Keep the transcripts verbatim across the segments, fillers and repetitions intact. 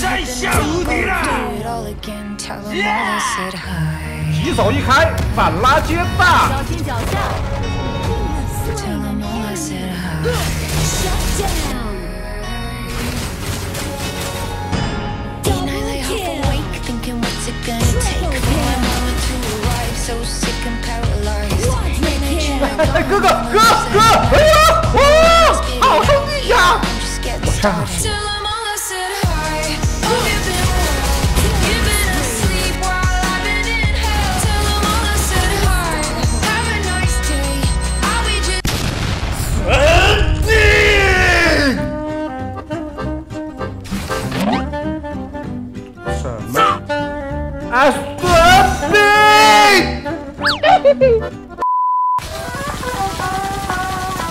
山下无敌了！一手一开，反拉接霸。小心脚下。哎，哥哥，哥哥，哎呀，哦，好兄弟呀！我操！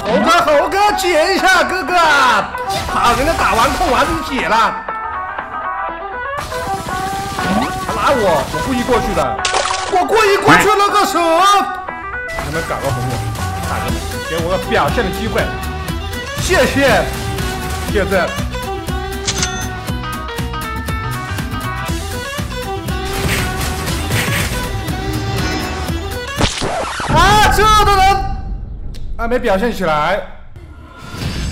猴哥，猴哥，解一下，哥哥！啊，人家打完控完就解了，他拉我，我故意过去的，我故意过去了个手，能不能搞个红我？大哥，给我个表现的机会，谢谢，谢谢。 啊，这都能啊，没表现起来。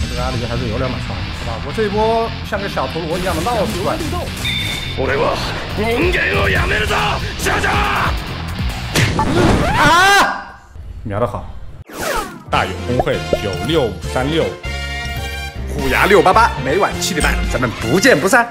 这个阿里哥还是有两把刷，好吧？我这一波像个小陀螺一样的闹出来。俺は人間をやめるぞ，下下！啊！瞄得好！大有公会九六五三六，虎牙六八八，每晚七点半，咱们不见不散。